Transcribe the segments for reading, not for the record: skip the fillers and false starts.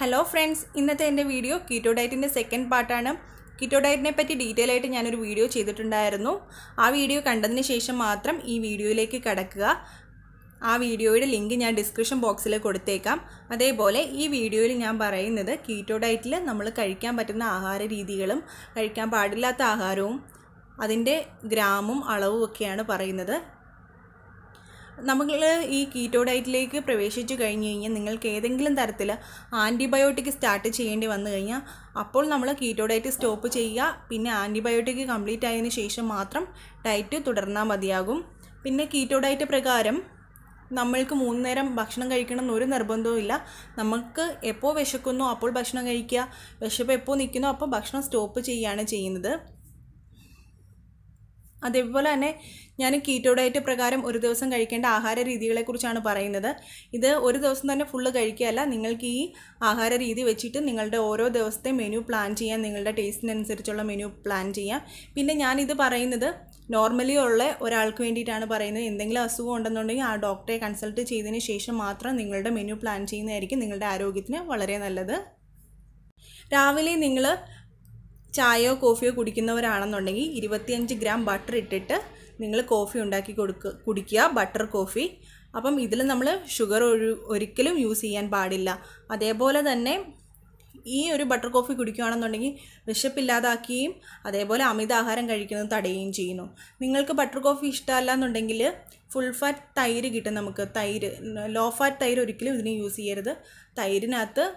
Hello friends, in the video, keto diet in the second part. Keto diet ne patti detail aayittu njan oru video cheythittundirunnu. Aa video kandadine shesham mathram ee video ilekku kadakkuka. Aa video ide link njan description box il koduthekam. Adeypole ee video il njan parayunnathu keto diet il nammal കഴിക്കാൻ പറ്റുന്ന ആഹാര രീതികളും കഴിക്കാൻ പാടില്ലാത്ത ആഹാരവും അതിന്റെ ഗ്രാമും അളവും ഒക്കെയാണ് പറയുന്നത്. Namakla e keto diet lake, prevashi chuganya, Ningle Kadangle and Tartilla, antibiotic strategy and Vanaya, Apol Namla keto diet is topu chaya, Pina antibiotic complete initiation matram, diet to Tudarna Madiagum, Pina keto diet pregarum, Namalka mooneram, Bakshangarika, Nurin Arbondoilla, Namaka, Epo Veshakuno, Apol Bashangarika, Veshapepo Nikino, Upper Bakshana stopu chayana chayanada. Adevana Yana keto diet pragaram Urdos and Garikanda Ahara Ridila Kurchana Paranada. Either Urdos than a full Garikala, Ningle Ki, Ahara Ridi Vechita, Ningle Oro, there was the menu plantia, and Ningle taste and circular menu plantia. Pinayani the Paranada, normally or alquinti Tana Parana, in the Glasu on the Nonia, doctor consulted Chidini Shesha Matra, Ningle the menu plantia, Eric, Ningle Arogitna, Valerian leather. Ravili Ningler. Chai or coffee, kudikinavaranangi, 25 gram butter iteta, Ningle coffee undaki kudikia, butter coffee. Upon either number sugar or curriculum, you see and badilla. Adebola the name E or butter coffee kudikanangi, Vishapilla the akim, Adebola amida har and curriculum tade in chino. Ningle butter coffee stala nondangilla, full fat thyri gitanamaka, thyri, low fat thyriclum, you see the thyrinatha.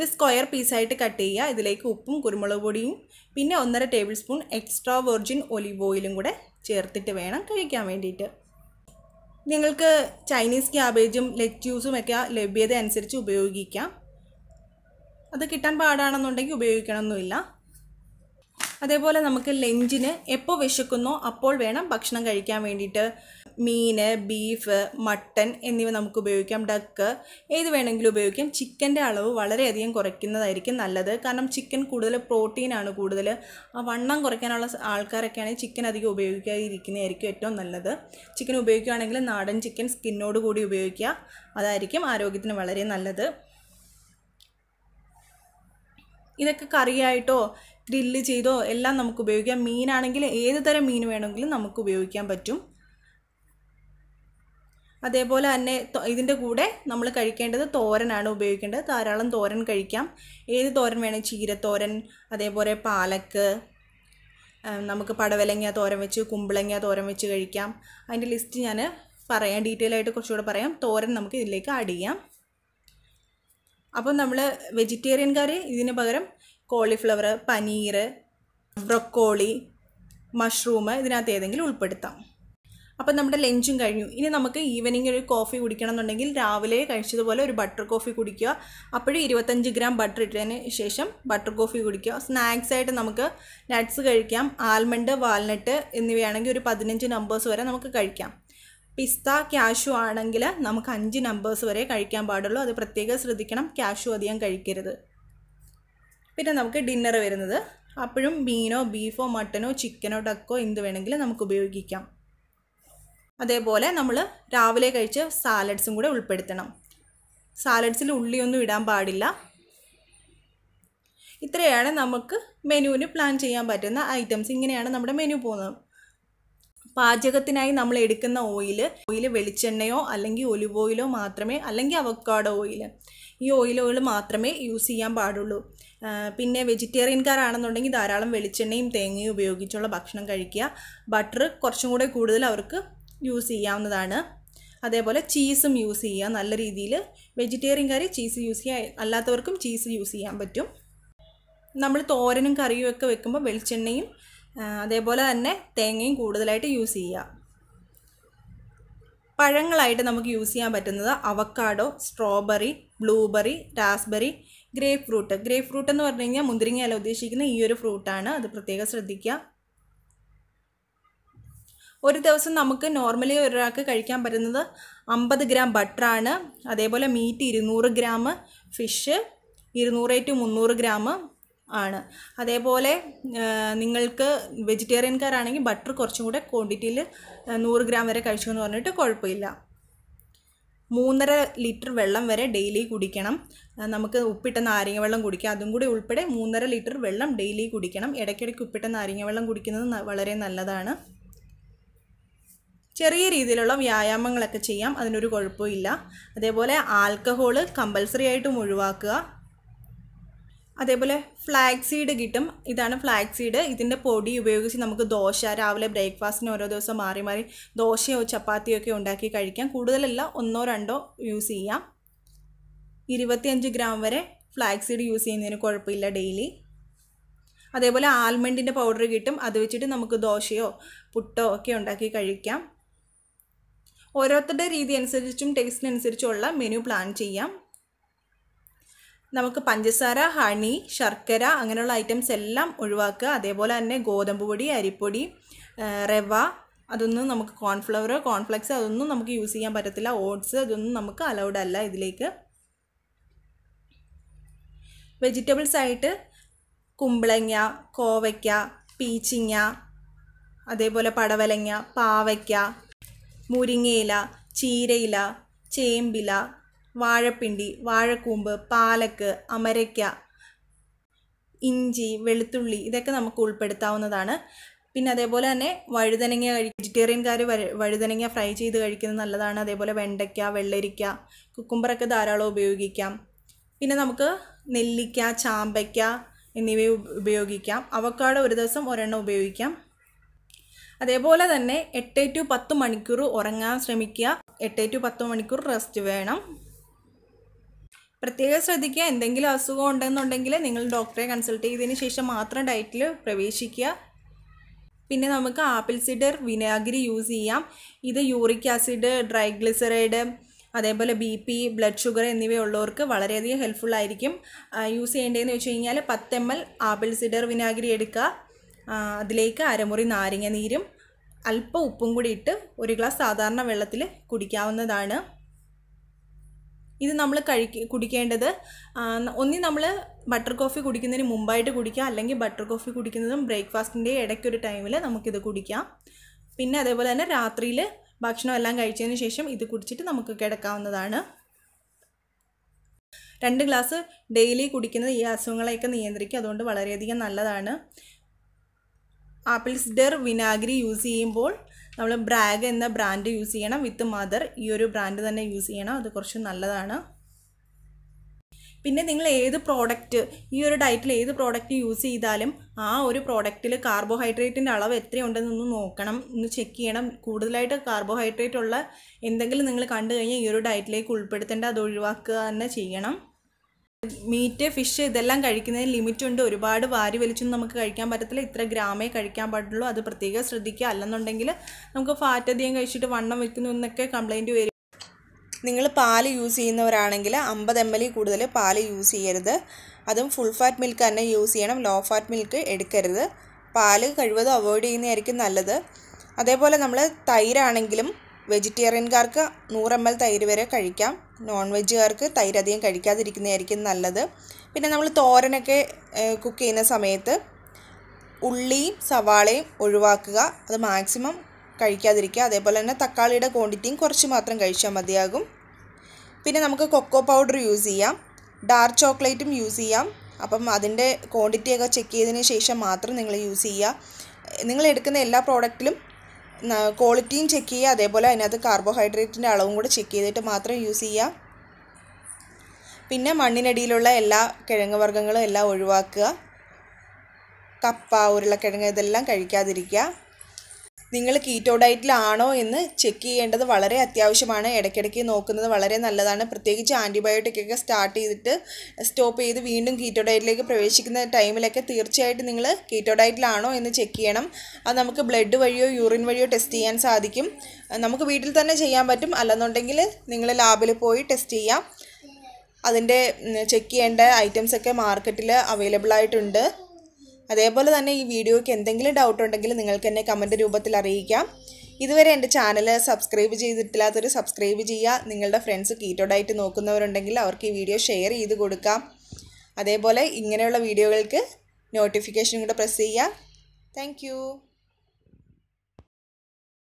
This square piece I cut here, the lake upum, kurmala body, pinna on the tablespoon extra virgin olive oil and good chertitavana, caricamendita. Ningle Chinese cabbage, lettuce, lebe the answer to beogica. The kitten badana non take beocanuilla. Adebola namaka lengine, epo veshacuno, apol vena, bakshana caricamendita, mean, beef, mutton, any namkubeocam, duck, either venanglubeocam, chicken, alo, valerian correcina, the Irican, another, canum chicken, kudala, protein, and a kudala, a vandan correcanalas, alcaracan, chicken at the obeoca, Irican, ericaton, another, chicken obeoca, and anglan, narden chicken, skin, no good obeoca, other Iricam, arogitan, valerian, another. This is a grill, a mean, and either a mean venanglan, namkubeocam, but അതേപോലെ തന്നെ ഇതിന്റെ കൂടെ നമ്മൾ കഴിക്കേണ്ടത് തോരനാണ് ഉപയോഗിക്കേണ്ടത് ധാരാളം തോരൻ കഴിക്കാം ഏത് തോരൻ വേണം ചീര തോരൻ അതേപോലെ പാലക്ക് നമുക്ക് പടവലങ്ങ തോരൻ വെച്ച് കുമ്പളങ്ങ തോരൻ വെച്ച് കഴിക്കാം അതിന്റെ ലിസ്റ്റ് ഞാൻ പറയാം ഡീറ്റെയിൽ ആയിട്ട് കുറച്ചുകൂടി പറയാം തോരൻ നമുക്ക് ഇതിലേക്ക് ആഡ് ചെയ്യാം അപ്പോൾ നമ്മൾ വെജിറ്റേറിയൻ കാരെ ഇതിനെ പകരം കോളിഫ്ലവർ പനീർ ബ്രോക്കോളി മഷ്റൂം ഇതിനകത്ത് ഏതെങ്കിലും ഉൾപ്പെടുത്താം अपन नम्बर लेंचिंग करनी हो इन्हें नमक evening एक coffee उड़ी करना तो नगेल रावले कैसे तो बोले एक butter coffee उड़ी किया अपडे 25 gram butter इतने शेषम butter coffee उड़ी किया snacks ऐट नमक nuts कर किया almond walnut इन्हें भी आनंगे एक 15 numbers वाला नमक कर किया pista cashew आनंगे ला नमक 5 numbers वाले कर किया बाढ़लो अदे प्रत्येक स्रोत दिखना cashew अधियं कर किया फिर नमक dinner वेरन द अपडम bean और beef और mutton और chicken और duck को इन दो वेरन गले नमक उपयोग किया അതേപോലെ നമ്മൾ രാവിലെ കഴിച്ച സാലഡ്സും കൂടി ഉൾപ്പെടുത്തണം സാലഡ്സിൽ ഉള്ളി ഒന്നും ഇടാൻ പാടില്ല ഇത്രയാണ് നമുക്ക് മെനുവിനെ പ്ലാൻ ചെയ്യാൻ പറ്റുന്ന ഐറ്റംസ് ഇങ്ങനെയാണ് നമ്മുടെ മെനു പോകുന്നത് പാചകത്തിനായി നമ്മൾ എടുക്കുന്ന ഓയിൽ വെളിച്ചെണ്ണയോ അല്ലെങ്കിൽ ഒലിവ് ഓയിലോ മാത്രമേ അല്ലെങ്കിൽ അവക്കാഡോ ഓയിൽ ഈ ഓയിലുകൾ മാത്രമേ യൂസ് ചെയ്യാൻ പാടുള്ളൂ പിന്നെ വെജിറ്റേറിയൻ കാരാണെന്നുണ്ടെങ്കിൽ ധാരാളം വെളിച്ചെണ്ണയും തേങ്ങയും ഉപയോഗിച്ചുള്ള ഭക്ഷണം കഴിക്കുക ബട്ടർ കുറച്ചും കൂടി കൂടുതൽ അവർക്ക് Use Yanadana Adebola cheese use and Alari dealer, vegetarian curry cheese use Alatorkum cheese use Yambatum Number Thorin and Karyuka Vicum, Welchen name Adebola and Tanging good the light use ya Parangal item use ya better avocado, strawberry, blueberry, raspberry, grapefruit. Grapefruit is a fruit. One day, normally we eat 50 grams butter, that meat 200 grams, fish 200 to 300 grams. That is vegetarian butter quantity 100 grams. 3.5 liter vellam vere daily kudikanam. Namak uppita naringa vellam kudikka. Adum kude ulpade 3.5 liter vellam daily kudikanam. Edakkedakku uppita naringa vellam kudikkunathu valare nalladana. ചെറിയ രീതിയിലുള്ള വ്യായാമങ്ങളൊക്കെ ചെയ്യാം. അതിനൊരു കുഴപ്പമില്ല. അതേപോലെ alcohol compulsory ആയിട്ട് ഒഴിവാക്കുക. അതേപോലെ flax seed കിട്ടും. ഇതാണ് ഫ്ലാക്സ് സീഡ്. ഇതിന്റെ പൊടി ഉപയോഗിച്ച് നമുക്ക് ദോശ രാവിലെ ബ്രേക്ക്ഫാസ്റ്റിന് ഓരോ ദിവസം മാറി ദോശയോ ചപ്പാത്തിയോ ഒക്കെ ഉണ്ടാക്കി കഴിക്കാം. കൂടുതലല്ല ഒന്നോ രണ്ടോ യൂസ് ചെയ്യാം. 25 ഗ്രാം വരെ ഫ്ലാക്സ് സീഡ് യൂസ് ചെയ്യുന്നതിന് കുഴപ്പമില്ല ഡെയിലി. അതേപോലെ ആൽമണ്ടിന്റെ പൗഡർ കിട്ടും. അത് വെച്ചിട്ട് നമുക്ക് ദോശയോ പുട്ടോ ഒക്കെ ഉണ്ടാക്കി കഴിക്കാം. ഓരോരുത്തരുടെ രീതി അനുസരിച്ചും ടേസ്റ്റിന് അനുസരിച്ചുള്ള മെനു പ്ലാൻ ചെയ്യാം. നമുക്ക് പഞ്ചസാര, ഹണി, ശർക്കര അങ്ങനെയുള്ള ഐറ്റംസ് എല്ലാം ഒഴിവാക്കുക. അതേപോലെ തന്നെ ഗോതമ്പ് പൊടി, അരിപ്പൊടി, റവ അതൊന്നും നമുക്ക് കോൺഫ്ലവർ, കോൺഫ്ലെക്സ് അതൊന്നും നമുക്ക് യൂസ് ചെയ്യാൻ പറ്റത്തില്ല. ഓട്സ് അതൊന്നും നമുക്ക് അലൗഡ് അല്ല ഇതിലേക്ക്. വെജിറ്റബിൾസ് ആയിട്ട് കുമ്പളങ്ങ, കോവയ്ക്ക, പീച്ചിങ്ങ, അതേപോലെ പടവലങ്ങ, പാവയ്ക്ക, മുരിങ്ങയില, ചീരയില, ചേമ്പില, വാഴപ്പിണ്ടി, വാഴക്കൂമ്പ്, പാലക്ക്, അമരയ്ക്ക, ഇഞ്ചി, വെളുത്തുള്ളി ഇതൊക്കെ നമുക്ക് ഉൾപ്പെടുത്താവുന്നതാണ്. പിന്നെ അതേപോലെ തന്നെ വഴുതനങ്ങ വെജിറ്റേറിയൻകാർ വഴുതനങ്ങ ഫ്രൈ ചെയ്ത് കഴിക്കുന്നത് നല്ലതാണ്. അതേപോലെ വെണ്ടയ്ക്ക, വെള്ളരിക്ക, കുക്കുംബറൊക്കെ ധാരാളം ഉപയോഗിക്കാം. പിന്നെ നമുക്ക് നെല്ലിക്ക, ചാമ്പയ്ക്ക എന്നിവ ഉപയോഗിക്കാം. അവക്കാടോ ഒരു ദിവസം ഒരെണ്ണം ഉപയോഗിക്കാം. അതേപോലെ തന്നെ 8 to 10 മണിക്കൂർ ഉറങ്ങാൻ ശ്രമിക്കുക. 8 to 10 മണിക്കൂർ റെസ്റ്റ് വേണം. പ്രത്യേകം ശ്രദ്ധിക്കുക. എന്തെങ്കിലും അസുഖം ഉണ്ടെന്നുണ്ടെങ്കിൽ നിങ്ങൾ ഡോക്ടറെ കൺസൾട്ട് ചെയ്തതിന് ശേഷം മാത്രം ഡയറ്റിൽ പ്രവേശിക്കുക. പിന്നെ നമുക്ക് ആപ്പിൾ സിഡർ വിനാഗിരി യൂസ് ചെയ്യാം. ഇത് യൂറിക് ആസിഡ്, ട്രൈഗ്ലിസറൈഡ്, അതേപോലെ BP, ബ്ലഡ് ഷുഗർ എന്നിവയുള്ളവർക്ക് വളരെയധികം ഹെൽപ്ഫുൾ ആയിരിക്കും. യൂസ് ചെയ്യേണ്ടതെന്ന് വെച്ച് കഴിഞ്ഞാൽ 10 ml ആപ്പിൾ സിഡർ വിനാഗിരി എടുക്കുക. അതിലേക്ക് അരമുറി നാരങ്ങ നീരും അല്പം ഉപ്പും കൂടി ഇട്ട് 1 ഗ്ലാസ് സാധാരണ വെള്ളത്തിൽ കുടിക്കാവുന്നതാണ്. ഇത് നമ്മൾ കുടിക്കേണ്ടത് ഒന്നി നമ്മൾ ബട്ടർ കോഫി കുടിക്കുന്നതിന് മുമ്പായിട്ട് കുടിക്കുക, അല്ലെങ്കിൽ ബട്ടർ കോഫി കുടിക്കുന്നതും ബ്രേക്ക്ഫാസ്റ്റിൻ്റെ ഇടയ്ക്കൊരു ടൈമിൽ നമുക്കിത് കുടിക്കാം. പിന്നെ അതേപോലെ തന്നെ രാത്രിയിൽ ഭക്ഷണം എല്ലാം കഴിച്ചതിന് ശേഷം ഇത് കുടിച്ചിട്ട് നമുക്ക് കിടക്കാവുന്നതാണ്. 2 ഗ്ലാസ് ഡെയിലി കുടിക്കുന്നത് ഈ അസുഖങ്ങളെയൊക്കെ നിയന്ത്രിക്കും. അതുകൊണ്ട് വളരെയധികം നല്ലതാണ്. ആപ്പിൾ സിഡർ വിനാഗിരി യൂസ് ചെയ്യുമ്പോൾ നമ്മൾ ബ്രാഗ് എന്ന ബ്രാൻഡ് യൂസ് ചെയ്യണം. വിത്ത് മദർ ഈ ഒരു ബ്രാൻഡ് തന്നെ യൂസ് ചെയ്യണം. അത് കുറച്ച് നല്ലതാണ്. പിന്നെ നിങ്ങൾ ഏത് പ്രോഡക്റ്റ് ഈ ഒരു ഡയറ്റിൽ ഏത് പ്രോഡക്റ്റ് യൂസ് ചെയ്താലും ആ ഒരു പ്രോഡക്റ്റിൽ കാർബോഹൈഡ്രേറ്റിൻ്റെ അളവ് എത്രയുണ്ടെന്നൊന്ന് നോക്കണം, ഒന്ന് ചെക്ക് ചെയ്യണം. കൂടുതലായിട്ട് കാർബോഹൈഡ്രേറ്റ് ഉള്ള എന്തെങ്കിലും നിങ്ങൾ കണ്ടു കഴിഞ്ഞാൽ ഈ ഒരു ഡയറ്റിലേക്ക് ഉൾപ്പെടുത്തേണ്ട, അത് ഒഴിവാക്കുക തന്നെ ചെയ്യണം. മീറ്റ്, ഫിഷ് ഇതെല്ലാം കഴിക്കുന്നതിന് ലിമിറ്റുണ്ട്. ഒരുപാട് വാരി വലിച്ചൊന്നും നമുക്ക് കഴിക്കാൻ പറ്റത്തില്ല. ഇത്ര ഗ്രാമേ കഴിക്കാൻ പാടുള്ളൂ. അത് പ്രത്യേകം ശ്രദ്ധിക്കുക. അല്ലെന്നുണ്ടെങ്കിൽ നമുക്ക് ഫാറ്റ് അധികം കഴിച്ചിട്ട് വണ്ണം വെക്കുന്നു എന്നൊക്കെ കംപ്ലൈൻറ്റ് വരും. നിങ്ങൾ പാൽ യൂസ് ചെയ്യുന്നവരാണെങ്കിൽ 50 ml കൂടുതൽ പാൽ യൂസ് ചെയ്യരുത്. അതും ഫുൾ ഫാറ്റ് മിൽക്ക് തന്നെ യൂസ് ചെയ്യണം. ലോ ഫാറ്റ് മിൽക്ക് എടുക്കരുത്. പാൽ കഴിവതും അവോയ്ഡ് ചെയ്യുന്നതായിരിക്കും നല്ലത്. അതേപോലെ നമ്മൾ തൈരാണെങ്കിലും വെജിറ്റേറിയൻകാർക്ക് 100 ml തൈര് വരെ കഴിക്കാം. നോൺ വെജുകാർക്ക് തൈര് അധികം കഴിക്കാതിരിക്കുന്നതായിരിക്കും നല്ലത്. പിന്നെ നമ്മൾ തോരനൊക്കെ കുക്ക് ചെയ്യുന്ന സമയത്ത് ഉള്ളിയും സവാളയും ഒഴിവാക്കുക. അത് മാക്സിമം കഴിക്കാതിരിക്കുക. അതേപോലെ തന്നെ തക്കാളിയുടെ ക്വാണ്ടിറ്റിയും കുറച്ച് മാത്രം കഴിച്ചാൽ മതിയാകും. പിന്നെ നമുക്ക് കൊക്കോ പൗഡർ യൂസ് ചെയ്യാം. ഡാർക്ക് ചോക്ലേറ്റും യൂസ് ചെയ്യാം. അപ്പം അതിൻ്റെ ക്വാണ്ടിറ്റിയൊക്കെ ചെക്ക് ചെയ്തതിന് ശേഷം മാത്രം നിങ്ങൾ യൂസ് ചെയ്യുക. നിങ്ങൾ എടുക്കുന്ന എല്ലാ പ്രോഡക്റ്റിലും ക്വാളിറ്റിയും ചെക്ക് ചെയ്യുക. അതേപോലെ അതിനകത്ത് കാർബോഹൈഡ്രേറ്റിൻ്റെ അളവും കൂടെ ചെക്ക് ചെയ്തിട്ട് മാത്രം യൂസ് ചെയ്യുക. പിന്നെ മണ്ണിനടിയിലുള്ള എല്ലാ കിഴങ്ങ് വർഗ്ഗങ്ങളും എല്ലാം ഒഴിവാക്കുക. കപ്പ, ഉരുളക്കിഴങ്ങ് ഇതെല്ലാം കഴിക്കാതിരിക്കുക. നിങ്ങൾ കീറ്റോ ഡയറ്റിലാണോ എന്ന് ചെക്ക് ചെയ്യേണ്ടത് വളരെ അത്യാവശ്യമാണ്. ഇടയ്ക്കിടയ്ക്ക് നോക്കുന്നത് വളരെ നല്ലതാണ്. പ്രത്യേകിച്ച് ആൻറ്റിബയോട്ടിക്കൊക്കെ സ്റ്റാർട്ട് ചെയ്തിട്ട് സ്റ്റോപ്പ് ചെയ്ത് വീണ്ടും കീറ്റോ ഡയറ്റിലേക്ക് പ്രവേശിക്കുന്ന ടൈമിലൊക്കെ തീർച്ചയായിട്ടും നിങ്ങൾ കീറ്റോ ഡയറ്റിലാണോ എന്ന് ചെക്ക് ചെയ്യണം. അത് നമുക്ക് ബ്ലഡ് വഴിയോ യൂറിൻ വഴിയോ ടെസ്റ്റ് ചെയ്യാൻ സാധിക്കും. നമുക്ക് വീട്ടിൽ തന്നെ ചെയ്യാൻ പറ്റും. അല്ലെന്നുണ്ടെങ്കിൽ നിങ്ങൾ ലാബിൽ പോയി ടെസ്റ്റ് ചെയ്യാം. അതിന്റെ ചെക്ക് ചെയ്യേണ്ട ഐറ്റംസ് ഒക്കെ മാർക്കറ്റിൽ അവൈലബിൾ ആയിട്ടുണ്ട് അതേപോലെ തന്നെ ഈ വീഡിയോയ്ക്ക് എന്തെങ്കിലും ഡൗട്ട് ഉണ്ടെങ്കിൽ നിങ്ങൾക്ക് എന്നെ കമന്റ് രൂപത്തിൽ അറിയിക്കാം ഇതുവരെ എൻ്റെ ചാനൽ സബ്സ്ക്രൈബ് ചെയ്തിട്ടില്ലാത്തവർ സബ്സ്ക്രൈബ് ചെയ്യുക നിങ്ങളുടെ ഫ്രണ്ട്സ് കീറ്റോ ഡയറ്റ് നോക്കുന്നവരുണ്ടെങ്കിൽ അവർക്ക് ഈ വീഡിയോ ഷെയർ ചെയ്തു കൊടുക്കാം അതേപോലെ ഇങ്ങനെയുള്ള വീഡിയോകൾക്ക് നോട്ടിഫിക്കേഷൻ കൂടി പ്രസ് ചെയ്യുക താങ്ക്യൂ